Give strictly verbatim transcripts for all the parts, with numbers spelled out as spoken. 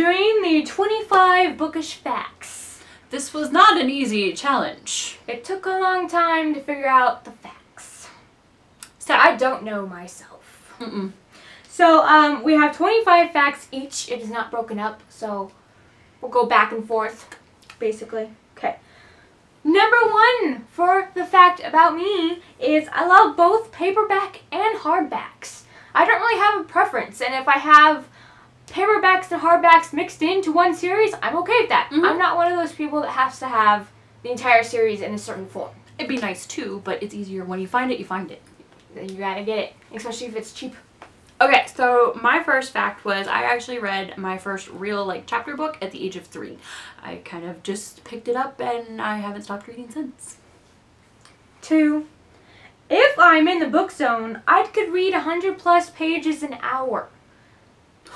doing the twenty-five bookish facts. This was not an easy challenge. It took a long time to figure out the facts. So I don't know myself. Mm-mm. So um, we have twenty-five facts each. It is not broken up, so we'll go back and forth, basically. Okay. Number one for the fact about me is I love both paperback and hardbacks. I don't really have a preference, and if I have paperbacks and hardbacks mixed into one series, I'm okay with that. Mm-hmm. I'm not one of those people that has to have the entire series in a certain form. It'd be nice too, but it's easier when you find it, you find it. You gotta get it, especially if it's cheap. Okay, so my first fact was I actually read my first real like chapter book at the age of three. I kind of just picked it up and I haven't stopped reading since. Two. If I'm in the book zone, I could read one hundred plus pages an hour.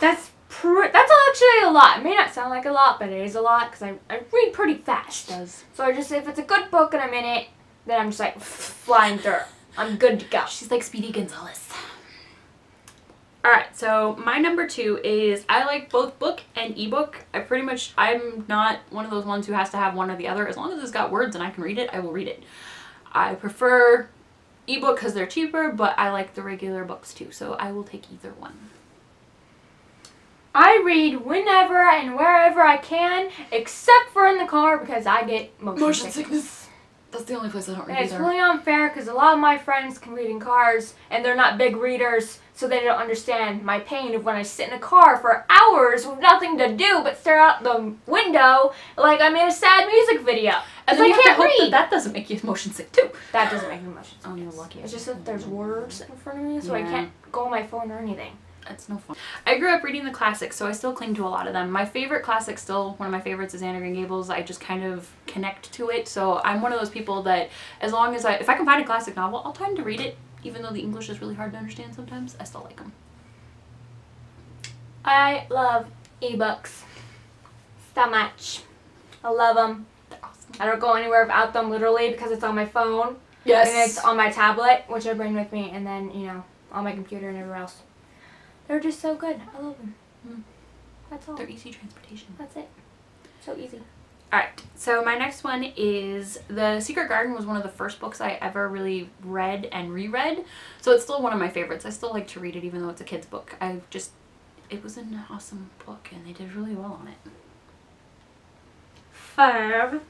That's pr that's actually a lot. It may not sound like a lot, but it is a lot because I, I read pretty fast. It does. So I just, if it's a good book and I'm in it, then I'm just like flying through. I'm good to go. She's like Speedy Gonzalez. Alright, so my number two is I like both book and ebook. I pretty much, I'm not one of those ones who has to have one or the other. As long as it's got words and I can read it, I will read it. I prefer ebook because they're cheaper, but I like the regular books too, so I will take either one. I read whenever and wherever I can, except for in the car because I get motion, motion sickness. sickness. That's the only place I don't read. And either. It's really unfair because a lot of my friends can read in cars and they're not big readers, so they don't understand my pain of when I sit in a car for hours with nothing to do but stare out the window like I'm in a sad music video. And then I you can't have to hope read. That, that doesn't make you motion sick too. That doesn't make me motion sick. Oh, you're lucky. It's just that there's words in front of me, so yeah. I can't go on my phone or anything. It's no fun. I grew up reading the classics, so I still cling to a lot of them. My favorite classic, still one of my favorites, is Anne of Green Gables. I just kind of connect to it, so I'm one of those people that as long as I, if I can find a classic novel, I'll tend to read it, even though the English is really hard to understand sometimes. I still like them. I love ebooks so much. I love them. They're awesome. I don't go anywhere without them, literally, because it's on my phone. Yes. And it's on my tablet, which I bring with me, and then, you know, on my computer and everywhere else. They're just so good. I love them. Mm. That's all. They're easy transportation. That's it. So easy. Alright, so my next one is The Secret Garden was one of the first books I ever really read and reread. So it's still one of my favorites. I still like to read it even though it's a kid's book. I just, it was an awesome book and they did really well on it. Five.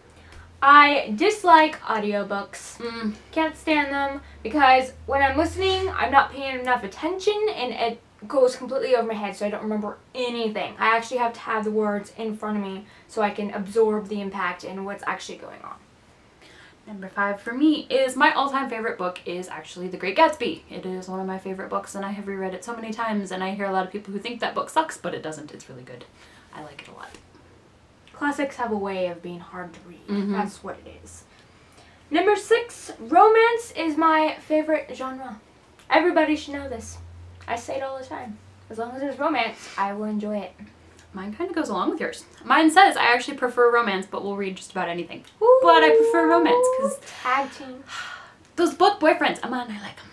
I dislike audiobooks. Mm. Can't stand them because when I'm listening, I'm not paying enough attention and it goes completely over my head, so I don't remember anything. I actually have to have the words in front of me so I can absorb the impact and what's actually going on. Number five for me is my all-time favorite book is actually The Great Gatsby. It is one of my favorite books and I have reread it so many times, and I hear a lot of people who think that book sucks, but it doesn't. It's really good. I like it a lot. Classics have a way of being hard to read. Mm-hmm. That's what it is. Number six, romance is my favorite genre. Everybody should know this. I say it all the time. As long as there's romance, I will enjoy it. Mine kind of goes along with yours. Mine says I actually prefer romance, but we'll read just about anything. Ooh, but I prefer romance because tag team. Those book boyfriends, I'm on. I like them.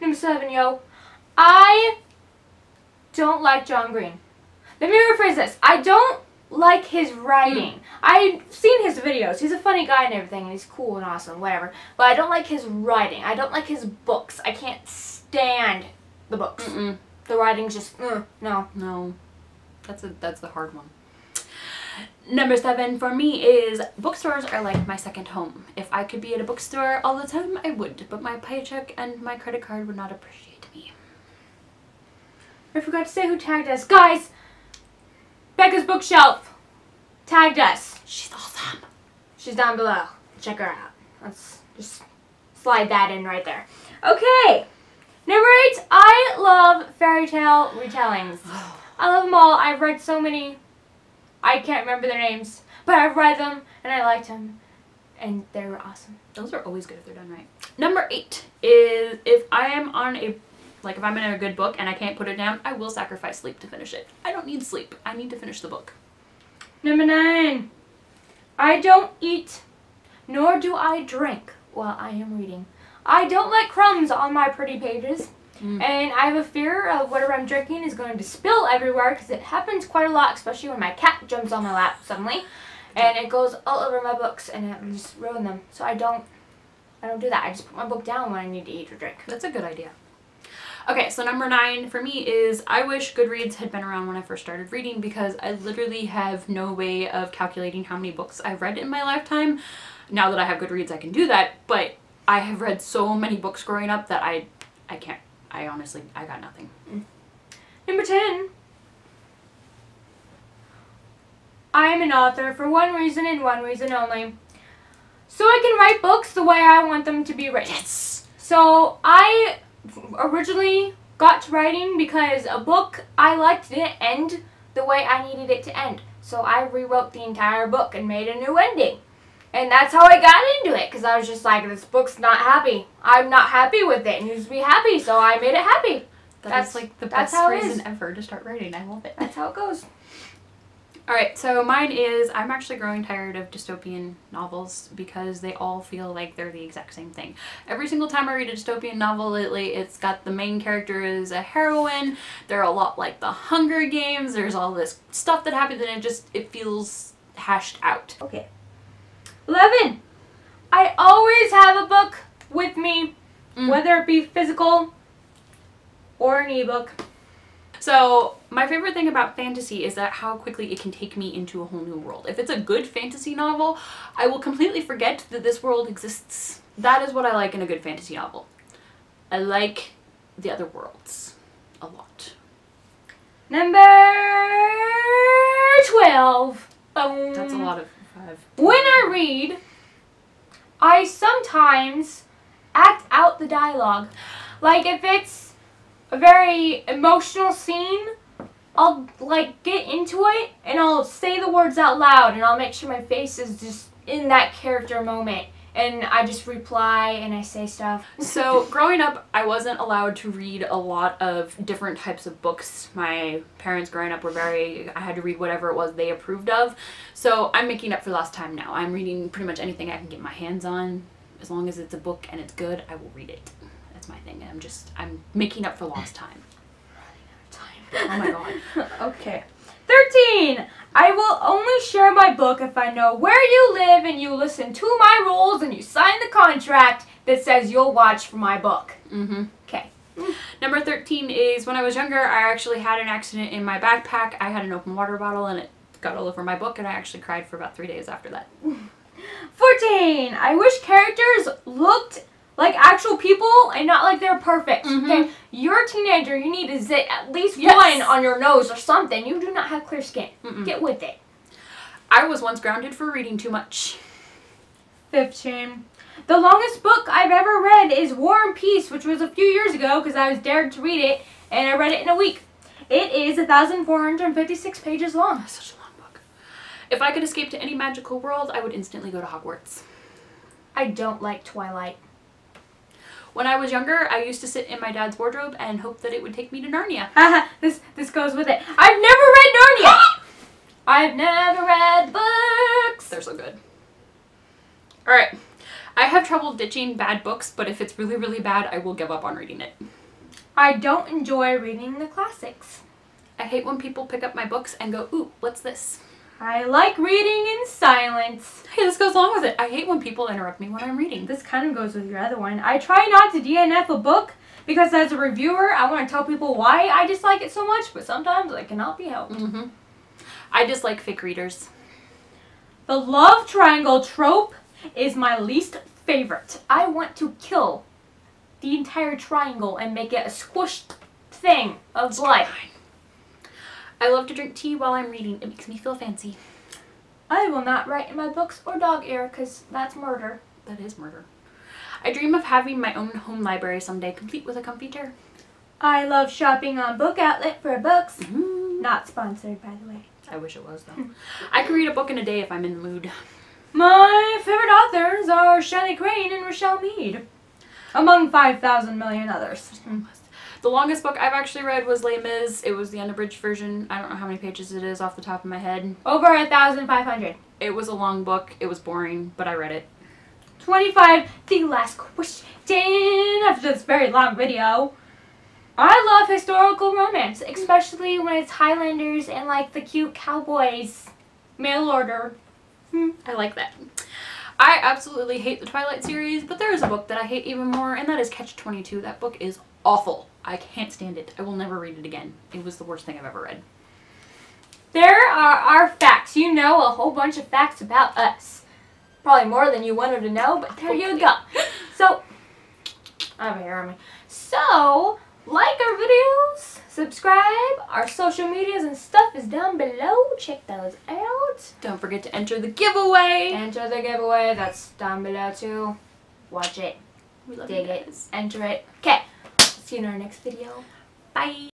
Number seven, yo. I don't like John Green. Let me rephrase this. I don't like his writing. Mm. I've seen his videos. He's a funny guy and everything, and he's cool and awesome, whatever. But I don't like his writing. I don't like his books. I can't stand the books. Mm-mm. The writing's just mm, no. No. That's a that's the hard one. Number seven for me is bookstores are like my second home. If I could be at a bookstore all the time, I would, but my paycheck and my credit card would not appreciate me. I forgot to say who tagged us. Guys, Becca's Bookshelf tagged us. She's awesome. She's down below. Check her out. Let's just slide that in right there. Okay. Number eight, I love fairy tale retellings. I love them all. I've read so many. I can't remember their names, but I've read them and I liked them and they were awesome. Those are always good if they're done right. Number eight is if I am on a, like if I'm in a good book and I can't put it down, I will sacrifice sleep to finish it. I don't need sleep. I need to finish the book. Number nine, I don't eat nor do I drink while I am reading. I don't like crumbs on my pretty pages. Mm. And I have a fear of whatever I'm drinking is going to spill everywhere, because it happens quite a lot, especially when my cat jumps on my lap suddenly. And it goes all over my books and I just ruin them. So I don't, I don't do that. I just put my book down when I need to eat or drink. That's a good idea. Okay, so number nine for me is I wish Goodreads had been around when I first started reading, because I literally have no way of calculating how many books I've read in my lifetime. Now that I have Goodreads, I can do that, but I have read so many books growing up that I, I can't, I honestly, I got nothing. Mm. Number ten. I am an author for one reason and one reason only. So I can write books the way I want them to be written. Yes! So I originally got to writing because a book I liked didn't end the way I needed it to end. So I rewrote the entire book and made a new ending. And that's how I got into it, because I was just like, this book's not happy. I'm not happy with it. It needs to be happy, so I made it happy. That that's like the best reason ever to start writing. I love it. That's how it goes. Alright, so mine is, I'm actually growing tired of dystopian novels because they all feel like they're the exact same thing. Every single time I read a dystopian novel lately, it's got the main character is a heroine. They're a lot like the Hunger Games. There's all this stuff that happens and it just, it feels hashed out. Okay. eleven. I always have a book with me, mm. whether it be physical or an ebook. So my favorite thing about fantasy is that how quickly it can take me into a whole new world. If it's a good fantasy novel, I will completely forget that this world exists. That is what I like in a good fantasy novel. I like the other worlds a lot. Number twelve. Um, That's a lot of five. When I read, I sometimes act out the dialogue. Like if it's a very emotional scene, I'll like get into it and I'll say the words out loud and I'll make sure my face is just in that character moment, and I just reply and I say stuff. So growing up, I wasn't allowed to read a lot of different types of books. My parents growing up were very, I had to read whatever it was they approved of. So I'm making up for lost time now. I'm reading pretty much anything I can get my hands on. As long as it's a book and it's good, I will read it. That's my thing. I'm just, I'm making up for lost time. I'm running out of time. Oh my god. Okay. thirteen. I will only share my book if I know where you live and you listen to my rules and you sign the contract that says you'll watch for my book. Mm-hmm. Okay. Number thirteen is, when I was younger, I actually had an accident in my backpack. I had an open water bottle and it got all over my book and I actually cried for about three days after that. fourteen. I wish characters looked like actual people and not like they're perfect. Mm-hmm. Okay, you're a teenager, you need to zit at least yes. one on your nose or something. You do not have clear skin. Mm-mm. Get with it. I was once grounded for reading too much. fifteen. The longest book I've ever read is War and Peace, which was a few years ago because I was dared to read it and I read it in a week. It is one thousand four hundred fifty-six pages long. That's such a long book. If I could escape to any magical world, I would instantly go to Hogwarts. I don't like Twilight. When I was younger, I used to sit in my dad's wardrobe and hope that it would take me to Narnia. this this goes with it. I've never read Narnia! I've never read books! They're so good. Alright. I have trouble ditching bad books, but if it's really, really bad, I will give up on reading it. I don't enjoy reading the classics. I hate when people pick up my books and go, ooh, what's this? I like reading in silence. Hey, this goes along with it. I hate when people interrupt me when I'm reading. This kind of goes with your other one. I try not to D N F a book because as a reviewer, I want to tell people why I dislike it so much, but sometimes it cannot be helped. Mm-hmm. I dislike fake readers. The love triangle trope is my least favorite. I want to kill the entire triangle and make it a squished thing of life. I love to drink tea while I'm reading. It makes me feel fancy. I will not write in my books or dog ear, because that's murder. That is murder. I dream of having my own home library someday, complete with a comfy chair. I love shopping on Book Outlet for books. Mm-hmm. Not sponsored, by the way. I wish it was, though. I can read a book in a day if I'm in the mood. My favorite authors are Shelley Crane and Rochelle Mead, among five thousand million others. Mm-hmm. The longest book I've actually read was Les Mis. It was the unabridged version. I don't know how many pages it is off the top of my head. Over one thousand five hundred. It was a long book. It was boring, but I read it. twenty-five. The last question after this very long video. I love historical romance, especially when it's Highlanders and like the cute cowboys. Mail order. Hmm, I like that. I absolutely hate the Twilight series, but there is a book that I hate even more, and that is Catch twenty-two. That book is awful. I can't stand it. I will never read it again. It was the worst thing I've ever read. There are our facts. You know a whole bunch of facts about us. Probably more than you wanted to know, but there you go. So, I have a hair on me. So, like our videos, subscribe, our social medias and stuff is down below. Check those out. Don't forget to enter the giveaway. Enter the giveaway, that's down below too. Watch it, dig it, enter it. Okay, see you in our next video. Bye.